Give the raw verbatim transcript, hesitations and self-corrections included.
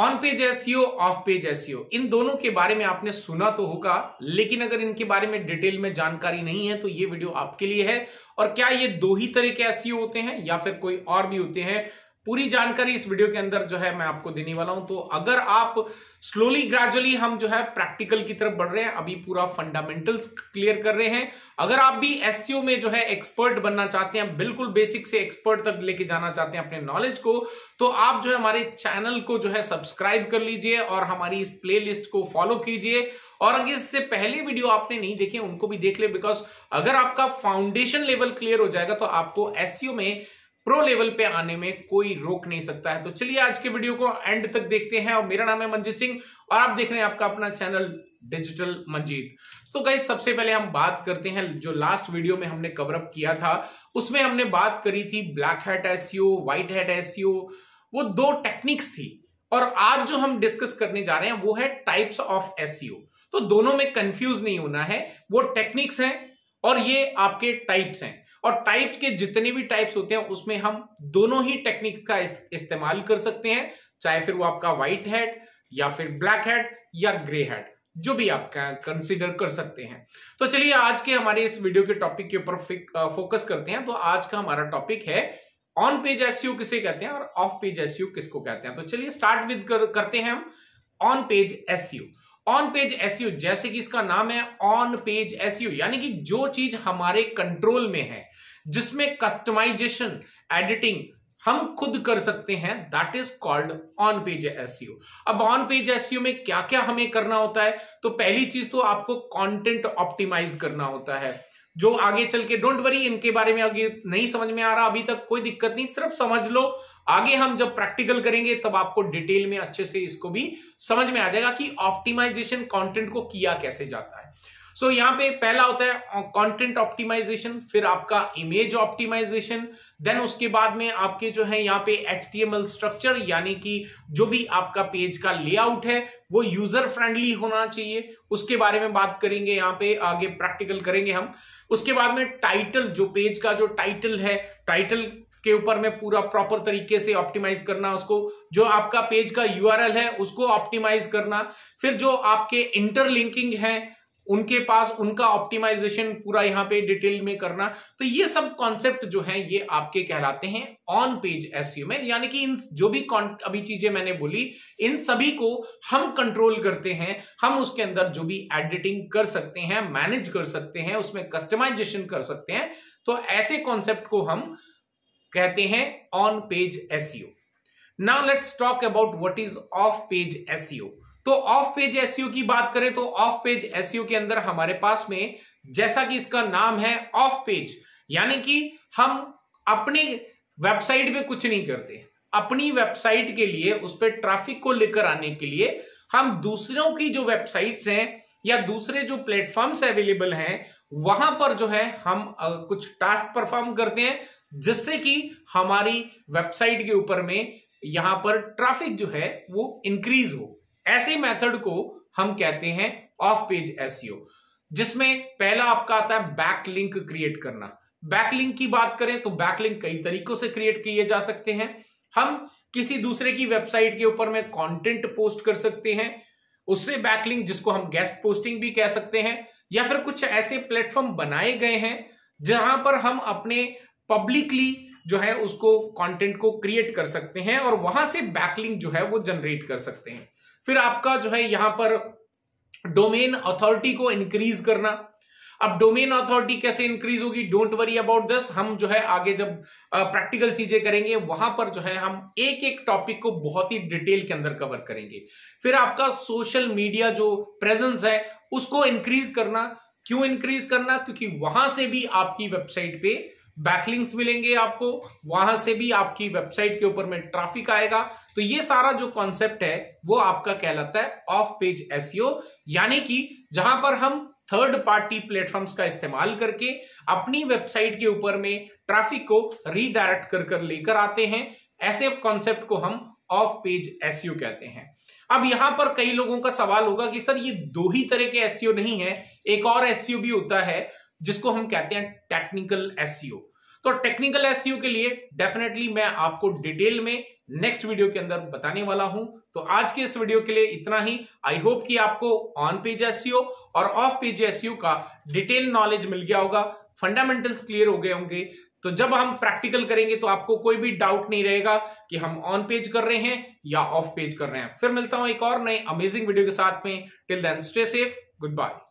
On page SEO, off page SEO, इन दोनों के बारे में आपने सुना तो होगा, लेकिन अगर इनके बारे में डिटेल में जानकारी नहीं है तो ये वीडियो आपके लिए है। और क्या ये दो ही तरह के एसईओ होते हैं या फिर कोई और भी होते हैं, पूरी जानकारी इस वीडियो के अंदर जो है मैं आपको देने वाला हूं। तो अगर आप स्लोली ग्रेजुअली हम जो है प्रैक्टिकल की तरफ बढ़ रहे हैं, अभी पूरा फंडामेंटल्स क्लियर कर रहे हैं। अगर आप भी एसईओ में जो है एक्सपर्ट बनना चाहते हैं, बिल्कुल बेसिक से एक्सपर्ट तक लेके जाना चाहते हैं अपने नॉलेज को, तो आप जो है हमारे चैनल को जो है सब्सक्राइब कर लीजिए और हमारी इस प्ले लिस्ट को फॉलो कीजिए। और अगर इससे पहले वीडियो आपने नहीं देखे उनको भी देख ले, बिकॉज अगर आपका फाउंडेशन लेवल क्लियर हो जाएगा तो आपको एसईओ में प्रो लेवल पे आने में कोई रोक नहीं सकता है। तो चलिए आज के वीडियो को एंड तक देखते हैं। और मेरा नाम है मंजीत सिंह और आप देख रहे हैं आपका अपना चैनल डिजिटल मंजीत। तो गाइस सबसे पहले हम बात करते हैं, जो लास्ट वीडियो में हमने कवरअप किया था उसमें हमने बात करी थी black hat SEO, white hat SEO, वो दो टेक्निक्स थी। और आज जो हम डिस्कस करने जा रहे हैं वो है टाइप्स ऑफ एसईओ। तो दोनों में कंफ्यूज नहीं होना है, वो टेक्निक्स हैं और ये आपके टाइप्स हैं। और टाइप्स के जितने भी टाइप्स होते हैं उसमें हम दोनों ही टेक्निक का इस, इस्तेमाल कर सकते हैं, चाहे फिर वो आपका व्हाइट हैट या फिर ब्लैक हैट या ग्रे हैट, जो भी आप कंसीडर कर सकते हैं। तो चलिए आज के हमारे इस वीडियो के टॉपिक के ऊपर फोकस करते हैं। तो आज का हमारा टॉपिक है ऑन पेज एसईओ किसे कहते हैं और ऑफ पेज एसईओ किसको कहते हैं। तो चलिए स्टार्ट विद कर, करते हैं हम on page SEO. On page SEO जैसे कि इसका नाम है ऑन पेज एसईओ, यानी कि जो चीज हमारे कंट्रोल में है, जिसमें कस्टमाइजेशन, एडिटिंग हम खुद कर सकते हैं, that is called on page SEO. अब ऑन पेज एसईओ में क्या क्या हमें करना होता है, तो पहली चीज तो आपको कंटेंट ऑप्टिमाइज करना होता है, जो आगे चल के डोंट वरी इनके बारे में आगे नहीं समझ में आ रहा अभी तक कोई दिक्कत नहीं, सिर्फ समझ लो, आगे हम जब प्रैक्टिकल करेंगे तब आपको डिटेल में अच्छे से इसको भी समझ में आ जाएगा कि ऑप्टिमाइजेशन कंटेंट को किया कैसे जाता है। सो so, यहाँ पे पहला होता है कंटेंट ऑप्टिमाइजेशन, फिर आपका इमेज ऑप्टिमाइजेशन, देन उसके बाद में आपके जो है यहाँ पे H T M L structure, यानी कि जो भी आपका पेज का लेआउट है वो यूजर फ्रेंडली होना चाहिए, उसके बारे में बात करेंगे, यहाँ पे आगे प्रैक्टिकल करेंगे हम। उसके बाद में टाइटल, जो पेज का जो टाइटल है, टाइटल के ऊपर में पूरा प्रॉपर तरीके से ऑप्टिमाइज करना, उसको जो आपका पेज का यू आर एल है उसको ऑप्टिमाइज करना, फिर जो आपके इंटरलिंकिंग है उनके पास उनका ऑप्टिमाइजेशन पूरा यहाँ पे डिटेल में करना। तो ये सब कॉन्सेप्ट जो है ये आपके कहलाते हैं ऑन पेज एसईओ में, यानी कि इन जो भी अभी चीजें मैंने बोली इन सभी को हम कंट्रोल करते हैं, हम उसके अंदर जो भी एडिटिंग कर सकते हैं, मैनेज कर सकते हैं, उसमें कस्टमाइजेशन कर सकते हैं। तो ऐसे कॉन्सेप्ट को हम कहते हैं on page SEO. Now let's talk about what is off page SEO. तो ऑफ पेज एसईओ की बात करें तो ऑफ पेज एसईओ के अंदर हमारे पास में, जैसा कि इसका नाम है ऑफ पेज, यानी कि हम अपने वेबसाइट पे कुछ नहीं करते, अपनी वेबसाइट के लिए उस पर ट्रैफिक को लेकर आने के लिए हम दूसरों की जो वेबसाइट्स हैं या दूसरे जो प्लेटफॉर्म्स अवेलेबल हैं वहां पर जो है हम कुछ टास्क परफॉर्म करते हैं, जिससे कि हमारी वेबसाइट के ऊपर में यहां पर ट्रैफिक जो है वो इंक्रीज हो। ऐसे मेथड को हम कहते हैं ऑफ पेज एसईओ, जिसमें पहला आपका आता है बैकलिंक क्रिएट करना। बैकलिंक की बात करें तो बैकलिंक कई तरीकों से क्रिएट किए जा सकते हैं। हम किसी दूसरे की वेबसाइट के ऊपर में कंटेंट पोस्ट कर सकते हैं, उससे बैकलिंक, जिसको हम गेस्ट पोस्टिंग भी कह सकते हैं, या फिर कुछ ऐसे प्लेटफॉर्म बनाए गए हैं जहां पर हम अपने पब्लिकली जो है उसको कंटेंट को क्रिएट कर सकते हैं और वहां से बैकलिंक जो है वो जनरेट कर सकते हैं। फिर आपका जो है यहां पर डोमेन अथॉरिटी को इंक्रीज करना। अब डोमेन अथॉरिटी कैसे इंक्रीज होगी, डोंट वरी अबाउट दिस, हम जो है आगे जब प्रैक्टिकल चीजें करेंगे वहां पर जो है हम एक एक टॉपिक को बहुत ही डिटेल के अंदर कवर करेंगे। फिर आपका सोशल मीडिया जो प्रेजेंस है उसको इंक्रीज करना। क्यों इंक्रीज करना, क्योंकि वहां से भी आपकी वेबसाइट पे बैकलिंक्स मिलेंगे, आपको वहां से भी आपकी वेबसाइट के ऊपर में ट्रैफिक आएगा। तो ये सारा जो कॉन्सेप्ट है वो आपका कहलाता है ऑफ पेज एसईओ, यानी कि जहां पर हम थर्ड पार्टी प्लेटफॉर्म्स का इस्तेमाल करके अपनी वेबसाइट के ऊपर में ट्रैफिक को रीडायरेक्ट कर कर लेकर आते हैं। ऐसे कॉन्सेप्ट को हम ऑफ पेज एसईओ कहते हैं। अब यहां पर कई लोगों का सवाल होगा कि सर ये दो ही तरह के एसईओ नहीं है, एक और एसईओ भी होता है जिसको हम कहते हैं टेक्निकल एसईओ। तो टेक्निकल एसईओ के लिए डेफिनेटली मैं आपको डिटेल में नेक्स्ट वीडियो के अंदर बताने वाला हूं। तो आज के इस वीडियो के लिए इतना ही। आई होप कि आपको ऑन पेज एसईओ और ऑफ पेज एसईओ का डिटेल नॉलेज मिल गया होगा, फंडामेंटल्स क्लियर हो गए होंगे। तो जब हम प्रैक्टिकल करेंगे तो आपको कोई भी डाउट नहीं रहेगा कि हम ऑन पेज कर रहे हैं या ऑफ पेज कर रहे हैं। फिर मिलता हूं एक और नए अमेजिंग वीडियो के साथ में। Till then stay safe, good bye.